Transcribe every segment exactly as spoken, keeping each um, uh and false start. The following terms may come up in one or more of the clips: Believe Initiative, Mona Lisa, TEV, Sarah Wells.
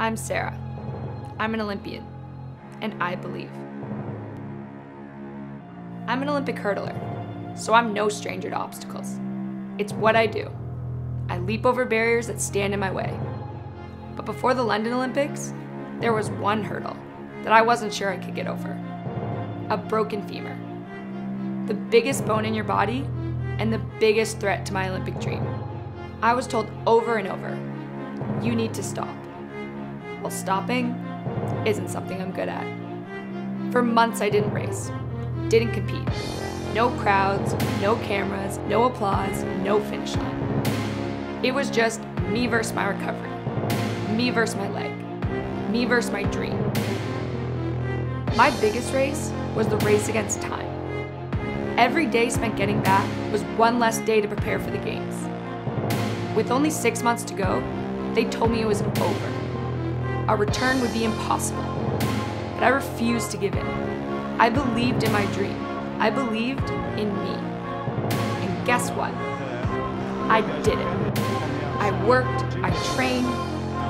I'm Sarah. I'm an Olympian, and I believe. I'm an Olympic hurdler, so I'm no stranger to obstacles. It's what I do. I leap over barriers that stand in my way. But before the London Olympics, there was one hurdle that I wasn't sure I could get over: a broken femur. The biggest bone in your body and the biggest threat to my Olympic dream. I was told over and over, you need to stop. Well, stopping isn't something I'm good at. For months I didn't race, didn't compete. No crowds, no cameras, no applause, no finish line. It was just me versus my recovery, me versus my leg, me versus my dream. My biggest race was the race against time. Every day spent getting back was one less day to prepare for the games. With only six months to go, they told me it was over. Our return would be impossible, but I refused to give in. I believed in my dream. I believed in me. And guess what? I did it. I worked, I trained,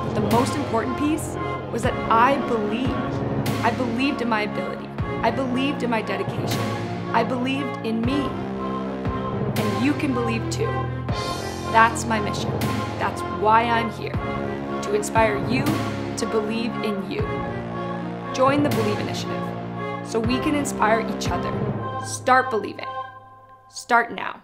but the most important piece was that I believed. I believed in my ability. I believed in my dedication. I believed in me. And you can believe too. That's my mission. That's why I'm here, to inspire you to believe in you. Join the Believe Initiative so we can inspire each other. Start believing. Start now.